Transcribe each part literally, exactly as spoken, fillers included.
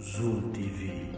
Zoom T V.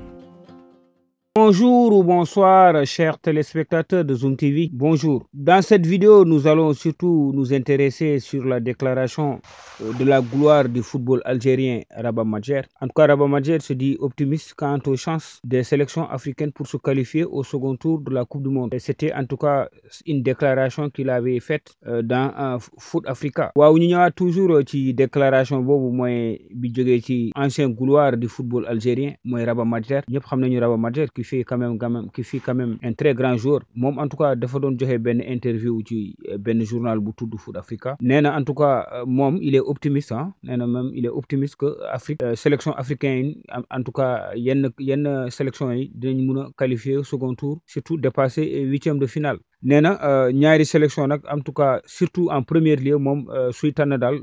Bonjour ou bonsoir chers téléspectateurs de Zoom T V, bonjour. Dans cette vidéo, nous allons surtout nous intéresser sur la déclaration de la gloire du football algérien Rabah Madjer. En tout cas, Rabah Madjer se dit optimiste quant aux chances des sélections africaines pour se qualifier au second tour de la Coupe du Monde. C'était en tout cas une déclaration qu'il avait faite dans Foot Africa. Waaw ñu ñëwaat toujours ci déclaration boobu mooy bi jógee ci ancien gloire du football algérien mooy Rabah Madjer. Ñëpp xam nañu Rabah Madjer qui fait quand même quand même qui fait quand même un très grand joueur. Moom en tout cas dafa doon joxe benn interview ci benn journal bu tudd Foot Africa. Nee na en tout cas moom il est optimiste, hein? Même il est optimiste que Afrique euh, sélection africaine en, en tout cas yenn yenn sélection yi dinañ mën a qualifier au second tour, surtout dépasser huitième de finale. Nee na ñaari sélection nag en tout cas surtout en premier lieu moom suy tànn daal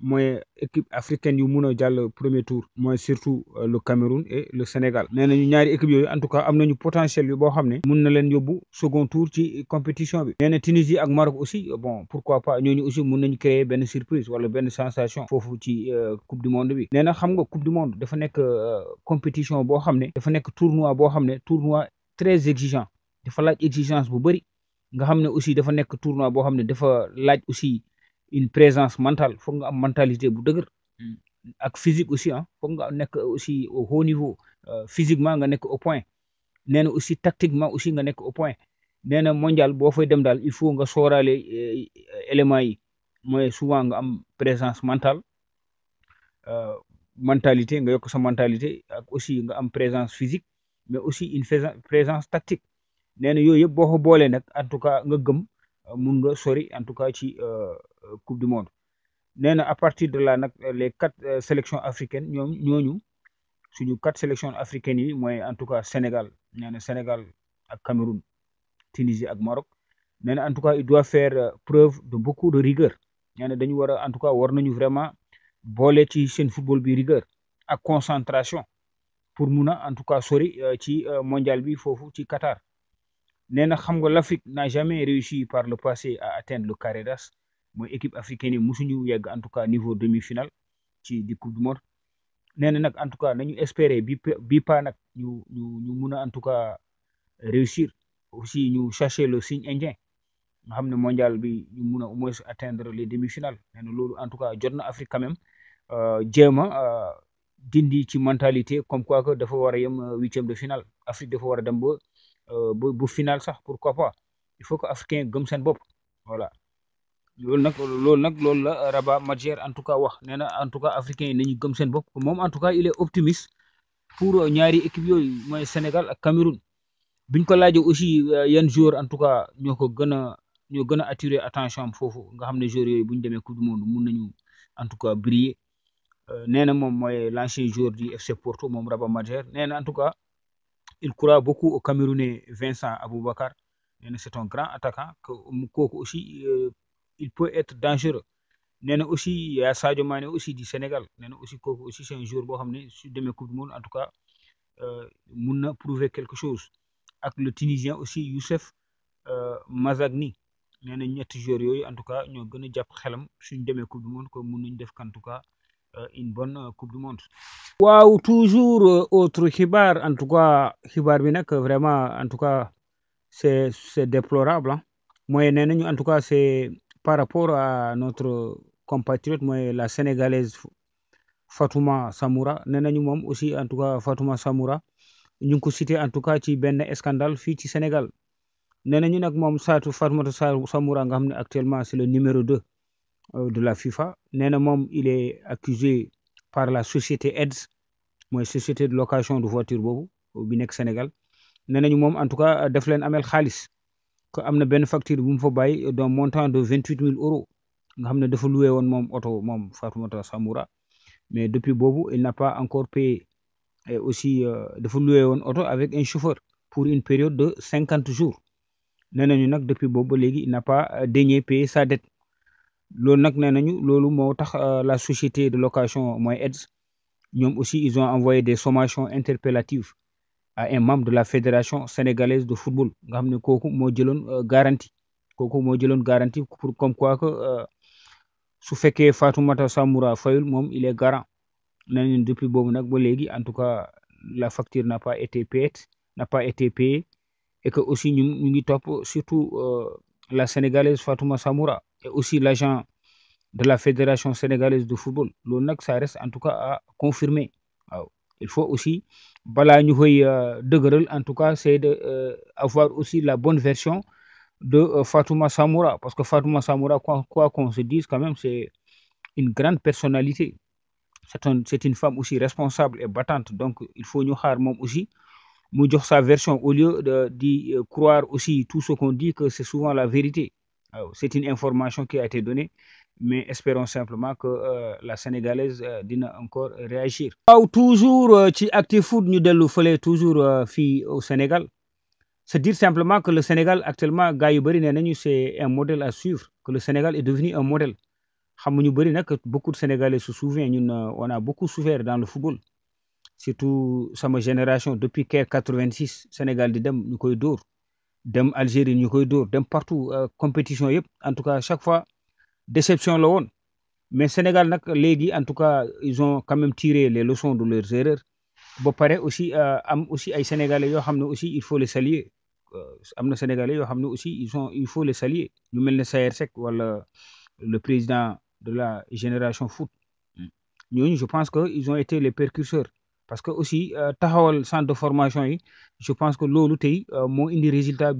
mooy équipe africaine yu mën a jàll premier tour mooy surtout euh, le Cameroun et le Sénégal. Nee na ñu ñaari équipe yooyu en tout cas am nañu potentiel yu boo xam ne mun na leen yóbbu second tour ci compétition bi. Nee na Tunisie ak Maroc aussi bon pourquoi pas ñooñu aussi mun nañu créer benn surprise wala benn sensation foofu ci euh, coupe du monde bi. Nee na xam nga coupe du monde dafa nekk euh, compétition boo xam ne dafa nekk tournoi boo xam ne tournoi très exigeant dafa laaj exigence bu bëri. Nga xam ne aussi dafa nekk tournoi boo xam ne dafa laaj aussi une présence mentale foog nga am mentalité bu dëgër ak physique aussi ah foog nga nekk aussi au haut niveau physiquement nga nekk au point nee na aussi tactiquement aussi nga nekk au point nee na mondial boo fay dem daal il faut nga sóoraale éléments yi mooy souvent nga am présence mentale mentalité nga yokk sa mentalité ak aussi nga am présence physique mais aussi une présence tactique. nee na yooyu yëpp boo ko boolee nag en tout cas nga gëm mun nga sori en tout cas ci coupe du monde nee na à partir de là nag les quatre sélections africaines ñoom ñooñu suñu quatre sélections africaines yi mooy en tout cas Sénégal nee na Sénégal ak Cameroun Tunisie ak Maroc nee na en tout cas il doit faire preuve de beaucoup de rigueur nee na dañu war a en tout cas war nañu vraiment boole ci seen football bi rigueur ak concentration pour mun a en tout cas sori ci mondial bi foofu ci Qatar. nee na xam nga l'Afrique n'a jamais réussi par le passé à atteindre le carré d'as mooy équipe africaine yi musuñu yegg en tout cas niveau demi-finale ci di coupe du monde nee na nag en tout cas nañu espérer bi bi pa nag ñu ñu ñu mun a en tout cas réussir aussi ñu chercher le signe indien nga xam ne mondial bi ñu mun a au moins atteindre les demi-finales nee na loolu en tout cas jot na Afrique quand même jéem a dindi ci mentalité comme quoi que dafa war a yem huitième de finale Afrique dafa war a dem ba bu bu final sax pourquoi pas il faut que africain gëm seen bopp voilà loolu nag loolu nag loolu la Rabah Madjer en tout cas wax nee na en tout cas africain yi nañu gëm seen bopp moom en tout cas il est optimiste pour ñaari équipe yooyu mooy Sénégal ak Cameroun biñ ko laajee aussi yenn joueurs en tout cas ñoo ko gën a ñoo gën a attirer attention am foofu nga xam ne joueurs yooyu bu ñu demee coupe du monde mun nañu en tout cas briller nee na moom mooy l'ancien joueur du F C Porto moom Rabah Madjer nee na en tout cas. Il croit beaucoup au Camerounais Vincent Aboubakar. C'est un grand attaquant. Kooku aussi, euh, il peut être dangereux. Nee na aussi il y a Sadio Mané aussi du Sénégal. Nee na aussi kooku aussi c'est un joueur boo xam ne su demee coupe du monde en tout cas euh, mun na prouver quelque chose. Ak le Tunisien aussi Youssef euh, Mazagni. Nee na ñetti joueurs yooyu en tout cas ñoo gën a jàpp xelam suñ demee coupe du monde ko mun nañ def en tout cas. une bonne euh, coupe du monde. waaw toujours euh, autre xibaar en tout cas xibaar bi nag vraiment en tout cas c'est c'est déplorable ah mooy nee nañu en tout cas c'est par rapport à notre compatriote mooy la sénégalaise Fatouma Samoura nee nañu moom aussi en tout cas Fatouma Samoura ñu ngi ko cité en tout cas ci benn scandale fii ci Sénégal nee nañu nag moom saatu Fatouma Samoura nga xam ne actuellement c'est le numéro deux de la FIFA nee na moom il est accusé par la société E D Z mooy société de location de voiture boobu bi nekk Sénégal nee nañu moom en tout cas daf leen amel xaalis que am na benn facture bu mu fa bàyyi d'un montant de vingt-huit mille euros nga xam ne dafa loué woon moom oto moom Fatoumata Samoura mais depuis boobu il n'a pas encore payé et aussi dafa loué woon oto avec un chauffeur pour une période de cinquante jours nee nañu nag depuis boobu ba léegi il n'a pas daigné payer sa dette. loolu nag nee nañu loolu moo tax la société de location mooy E D Z ñoom aussi ils ont envoyé des sommations interpellatives à un membre de la fédération sénégalaise de football nga xam ne kooku moo jëloon garantie kooku moo jëloon garantie pour comme quoi que su fekkee Fatoumata Samoura fayul moom il est garant Depuis en tout cas, la facture n'a pas été payée, n'a pas été payée, et que aussi nous, nous top, surtout euh, la Sénégalaise Fatouma Samoura et aussi l'agent de la Fédération sénégalaise de football. Donc ça reste en tout cas à confirmer. Alors, il faut aussi, bala nous de en tout cas, c'est d'avoir euh, aussi la bonne version de euh, Fatouma Samoura, parce que Fatouma Samoura, quoi qu'on se dise, quand même, c'est une grande personnalité. C'est un, une femme aussi responsable et battante. Donc, il faut nous faire aussi nous dire sa version au lieu de, de, de croire aussi tout ce qu'on dit que c'est souvent la vérité. C'est une information qui a été donnée, mais espérons simplement que euh, la Sénégalaise euh, dina encore réagir. Alors, toujours, euh, ActiFoot, nous devons toujours euh, fi au Sénégal. C'est dire simplement que le Sénégal, actuellement, c'est un modèle à suivre, que le Sénégal est devenu un modèle. Beaucoup de Sénégalais se souviennent, on a beaucoup souffert dans le football. Surtout sa génération, depuis quatre-vingt-six, Sénégal de Dem, nous sommes d'or. Dem Algérie, nous sommes d'or. Dem partout, euh, compétition, yep. En tout cas, chaque fois, déception là on. Mais Sénégal, nak, légui, en tout cas, ils ont quand même tiré les leçons de leurs erreurs. Bon, pareil, aussi, euh, aussi les Sénégalais, yo, hamne aussi, il faut les saluer. Euh, les Sénégalais, yo, hamne aussi, ils sont, il faut les saluer. Nous mêmes les C R S E C, voilà, le président de la Génération Foot. Nous, je pense qu'ils ont été les précurseurs. Parce que aussi, euh, le centre de formation, je pense que l'O L U T I a des résultats.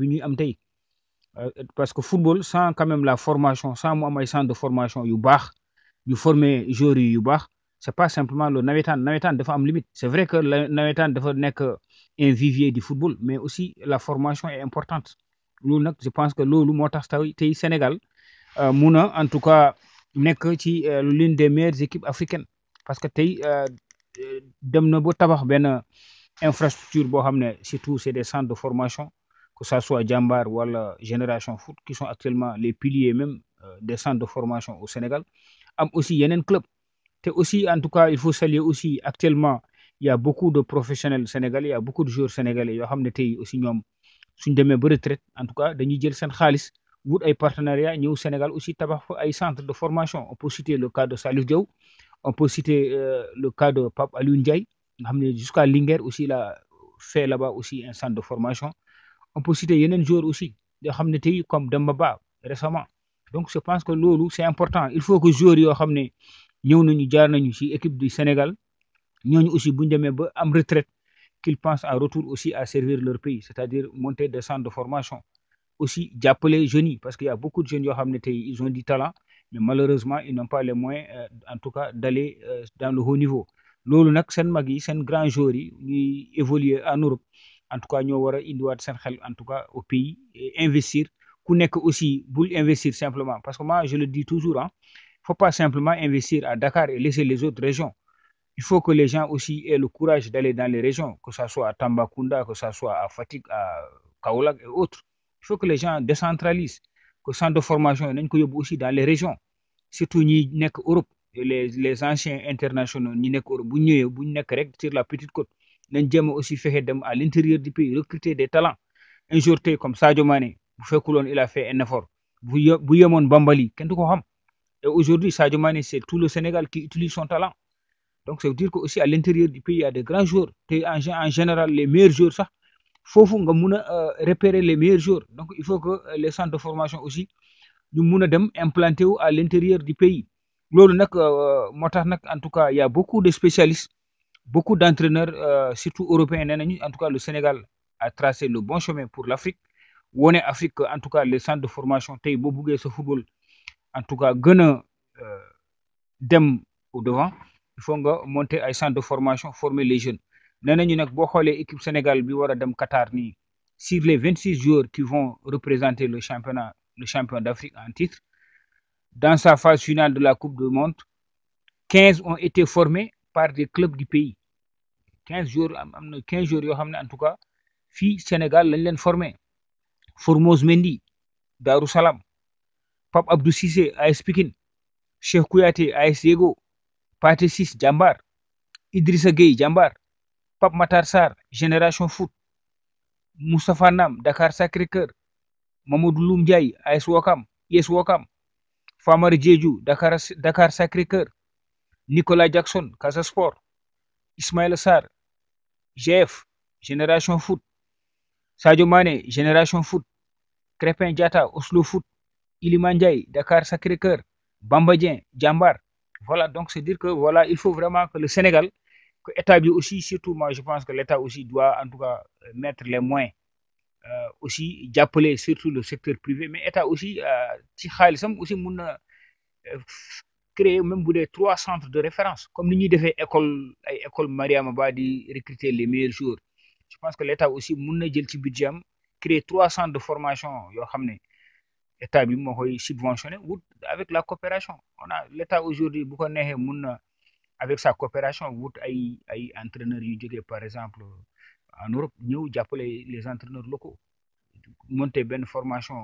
Parce que le football, sans quand même la formation, sans le centre de formation, il faut former les joueurs, il faut. Ce n'est pas simplement le navetan. Le navetan doit avoir une limite. C'est vrai que le navetan doit être un vivier du football, mais aussi la formation est importante. Je pense que l'O L U T I au Sénégal, euh, Mouna, en tout cas, est euh, l'une des meilleures équipes africaines. Parce que euh, dem na bo tabax ben infrastructure bo xamné surtout c'est des centres de formation, que ça soit Diambars ou la Génération Foot, qui sont actuellement les piliers même des centres de formation au Sénégal. Am aussi yenen club té aussi, en tout cas, il faut saluer aussi actuellement il y a beaucoup de professionnels sénégalais, il y a beaucoup de joueurs sénégalais yo xamné tay aussi ñom suñ démé ba retraite, en tout cas dañuy jël sen xaliss wut ay partenariat ñeu Sénégal aussi tabax fa ay centres de formation. On peut citer le cas de Salif Diou. On peut citer euh, le cas de Pape Alou Ndjaye, jusqu'à Linger aussi, il a fait là-bas aussi un centre de formation. On peut citer Yenen Jour aussi, comme Dembaba récemment. Donc je pense que l'O L U, c'est important. Il faut que les joueurs, l'équipe du Sénégal, nous aussi, en retraite, qu'ils pensent en retour aussi à servir leur pays, c'est-à-dire monter des centres de formation. Aussi, d'appeler les jeunes, parce qu'il y a beaucoup de jeunes, ils ont du talent. Mais malheureusement, ils n'ont pas les moyens, euh, en tout cas, d'aller euh, dans le haut niveau. Lolo nak sen magi, sen grand joueur, ni évoluer en Europe. En tout cas, nous wara indi wat sen xel, en tout cas, au pays, et investir. Ku nek aussi, boule investir simplement. Parce que moi, je le dis toujours, hein, faut pas simplement investir à Dakar et laisser les autres régions. Il faut que les gens aussi aient le courage d'aller dans les régions, que ça soit à Tambacounda, que ça soit à Fatick, à Kaolack et autres. Il faut que les gens décentralisent. Que le centre de formation, nous sommes aussi dans les régions, surtout en Europe, les, les anciens internationaux, nous sommes sur la petite côte. Nous sommes aussi fait à l'intérieur du pays, recruter des talents. Un jour, comme Sadio Mané, il a fait un effort. Bouyamon Bambali, qu'est-ce qu'on a? Et aujourd'hui, Sadio Mané, c'est tout le Sénégal qui utilise son talent. Donc, ça veut dire qu'aussi à l'intérieur du pays, il y a des grands joueurs. En général, les meilleurs joueurs, ça. Il faut repérer les meilleurs jours. Donc, il faut que les centres de formation aussi nous implanter à l'intérieur du pays. En tout cas, il y a beaucoup de spécialistes, beaucoup d'entraîneurs, surtout européens. En tout cas, le Sénégal a tracé le bon chemin pour l'Afrique. Où on est Afrique, en tout cas, les centres de formation, ce football, en tout cas, dem au devant. Il faut monter à un centre de formation, former les jeunes. Nous avons l'équipe Sénégal qui va au Qatar. Sur les vingt-six joueurs qui vont représenter le championnat, le champion d'Afrique en titre, dans sa phase finale de la Coupe du Monde, quinze ont été formés par des clubs du pays. quinze joueurs, quinze joueurs en tout cas, filles Sénégal l'ont formé. Formose Mendy, Darussalam, Pape Abdou Cissé, A S Pikine, Cheikh Kouyaté, A S Diego, Pathé Ciss, Diambars, Idrissa Gueye, Diambars. Pape Matar Sarr, Génération Foot, Moustapha Nam, Dakar Sacré-Cœur, Mamadou Loum Ndiaye, A S Wakam, I S Wakam, Famara Diédhiou, Dakar, Dakar Sacré-Cœur, Nicolas Jackson, Casa Sport, Ismaël Sarr, G F, Génération Foot, Sadio Mané, Génération Foot, Crépin Diatta, Oslo Foot, Iliman Ndiaye, Dakar Sacré-Cœur, Bambadien, Diambars. Voilà, donc c'est dire que voilà, il faut vraiment que le Sénégal, que l'État aussi, surtout moi je pense que l'État aussi doit en tout cas mettre les moyens euh, aussi, d'appeler surtout le secteur privé, mais l'État aussi, euh, aussi mouna, euh, créer même des trois centres de référence, comme nous devons école, école Maria Mabadi recruter les meilleurs joueurs. Je pense que l'État aussi mouna djelti budget, créer trois centres de formation, yo xamné. L'État est subventionné avec la coopération. L'État aujourd'hui, avec sa coopération, il y a des entraîneurs, par exemple, en Europe, nous appelons les entraîneurs locaux. Monter une formation,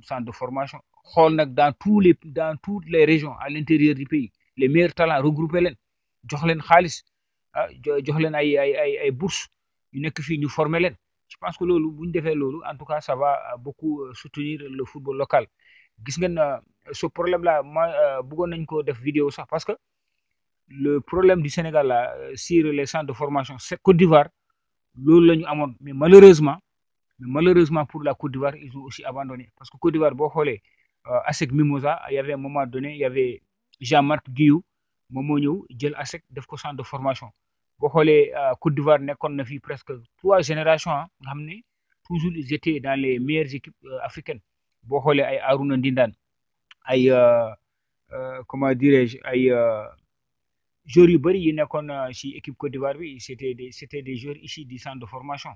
centre de formation. Dans, tous les, dans toutes les régions, à l'intérieur du pays, les meilleurs talents, regrouper les khalis, les bourses, nous former les. Je pense que lolu buñ défé lolu en tout cas ça va beaucoup soutenir le football local. Gis ngeen ce problème là moi bëggon nañ ko def vidéo sax parce que le problème du Sénégal là sur les centres de formation c'est Côte d'Ivoire lolu lañu amone mais malheureusement mais malheureusement pour la Côte d'Ivoire ils ont aussi abandonné parce que Côte d'Ivoire bo xolé A S E C Mimosa il y avait un moment donné il y avait Jean-Marc Guillou mom mo ñew jël A S E C def ko centre de formation. Côte d'Ivoire a vu presque trois générations, toujours ils étaient dans les meilleures équipes africaines. Arouna Dindane, comment dirais-je, Jory Bari, il y a l'équipe Côte d'Ivoire, c'était des joueurs ici du centre de formation.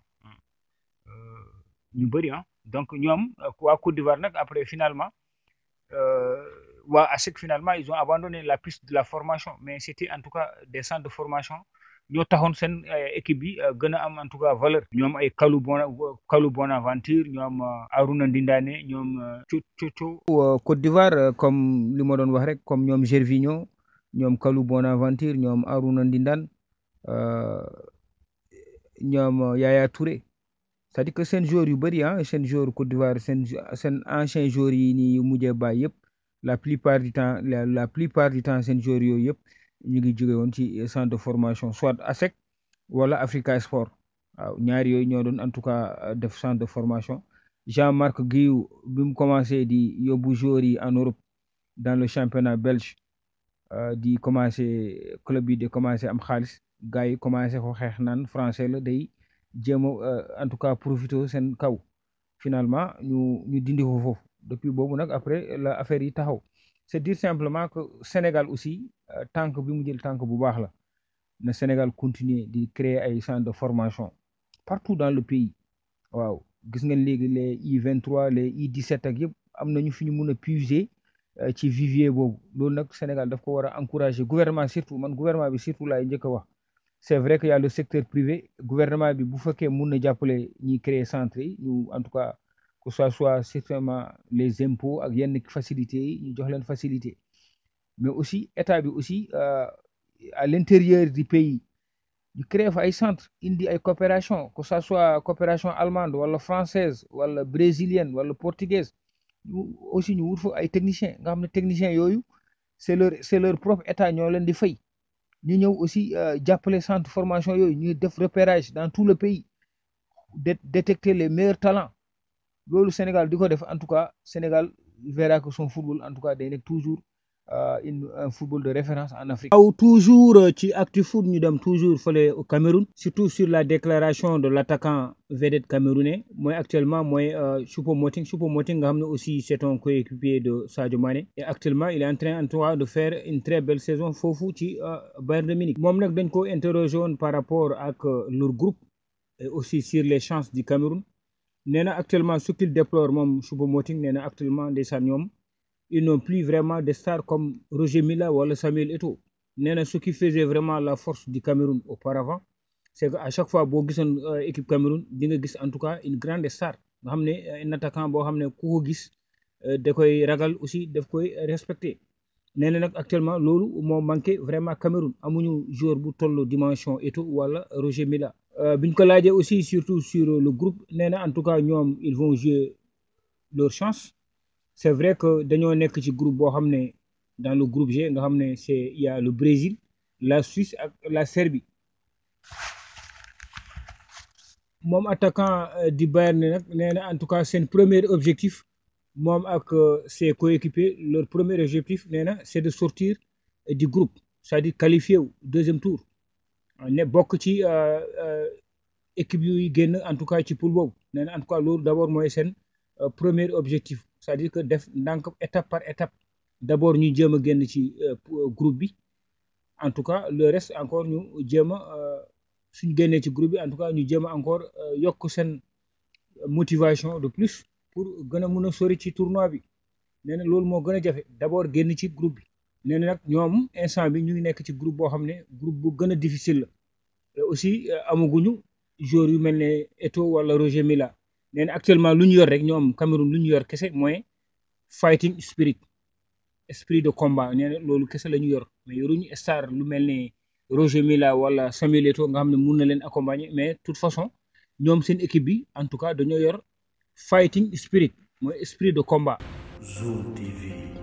Donc, nous sommes à Côte d'Ivoire, après finalement, finalement, ils ont abandonné la piste de la formation, mais c'était en tout cas des centres de formation. Nous avons une équipe qui a en tout cas valeur. Nous avons Kalou Bonaventure, nous avons Arouna Dindane, nous avons Choupo Moting. Côte d'Ivoire, comme nous avons Gervinho, nous avons Kalou Bonaventure, nous avons Arouna Dindane, nous avons Yaya Touré. C'est-à-dire que c'est un joueur qui est un joueur Côte d'Ivoire, c'est un ancien joueur qui est la plupart du temps, c'est un joueur qui est ñu ngi jogé won ci centre de formation soit A S E C wala Africa Sport waaw ñaar yoy ñoo doon en tout cas def centre de formation. Jean-Marc Guillou bi mu commencé di yobbu joueur yi en Europe dans le championnat belge di commencé club yi di commencé am xaalis gars yi commencé ko xeex naan français la day jéem en tout cas profiter seen kaw finalement ñu ñu dindi ko foofu depuis boobu nag après la affaire yi taxaw. C'est dire simplement que Sénégal aussi, euh, tant que le Sénégal continue de créer un centre de formation partout dans le pays. Wow. Les I vingt-trois, les I dix-sept, nous finissons puiser ci vivier bobu. Le Sénégal doit encourager le gouvernement, surtout le gouvernement, surtout là. C'est vrai qu'il y a le secteur privé, le gouvernement bi bu fekke mën na jappalé ñi créer centre ñu en tout cas que ce soit certainement les impôts avec yenn facilités, nous donnons une facilité. Mais aussi, l'État aussi, euh, à l'intérieur du pays, il crée des centres, il y a des coopérations, que ce soit coopération allemande, ou française, ou brésilienne, ou portugaise. Nous, aussi, nous avons des techniciens. Les techniciens, c'est leur, leur propre État, nous avons des failles. Nous avons aussi euh, appelé les centres de formation, nous avons des repérages dans tout le pays, de, détecter les meilleurs talents. Le Sénégal, en tout cas, le Sénégal verra que son football, en tout cas, est toujours euh, une, un football de référence en Afrique. Toujours, ActuFoot, nous sommes toujours au Cameroun, surtout sur la déclaration de l'attaquant vedette camerounais. Moi, actuellement, moi, euh, Choupo Moting, Choupo Moting, aussi, c'est un coéquipier de Sadio Mané. Et actuellement, il est en train, en tout cas, de faire une très belle saison, fofu ci euh, Bayern Munich. Moi, je suis interrogé par rapport à euh, leur groupe, et aussi sur les chances du Cameroun. Actuellement, ce qu'il déplore, Choupo Moting, actuellement, des Sanyom, ils n'ont plus vraiment des stars comme Roger Milla ou Samuel Eto. Ce qui faisait vraiment la force du Cameroun auparavant, c'est qu'à chaque fois que vous avez une équipe Cameroun, vous avez en tout cas une grande star. Vous avez un attaquant qui a été respecté aussi, respecté. Actuellement, l'eau manquait vraiment Cameroun. Il y a un joueur de dimension Eto ou Roger Milla. Binkolade aussi, surtout sur le groupe, en tout cas, ils vont jouer leur chance. C'est vrai que dans le groupe, dans le groupe G, il y a le Brésil, la Suisse et la Serbie. Mon attaquant du Bayern, en tout cas, c'est un premier objectif. Moi, avec ses coéquipiers, leur premier objectif, c'est de sortir du groupe, c'est-à-dire qualifier au deuxième tour. On est beaucoup de équipes qui gagnent, en tout cas, qui poulent. En tout cas, d'abord, moi, c'est un premier objectif, c'est-à-dire que étape par étape, d'abord, nous devons gagner le groupe. En tout cas, le reste, encore, nous devons gagner le groupe. En tout cas, nous devons encore une motivation de plus. Pour gën a mën a sori ci tournoi bi nee na loolu moo gën a jafe d'abord génn ci groupe bi nee na nag ñoom instant bi ñu ngi nekk ci groupe boo xam ne groupe bu gën a difficile la aussi amaguñu joueurs yu mel ne Eto wala Roger Milla nee na actuellement lu ñu yor rek ñoom Cameroun lu ñu yor kese mooy fighting spirit esprit de combat nee na loolu kese la ñu yor mais yoruñu star lu mel ne Roger Milla wala Samuel Eto nga xam ne mun na leen accompagner mais de toute façon ñoom seen équipe bi en tout cas dañoo yor fighting spirit, mon esprit de combat. Zoom T V.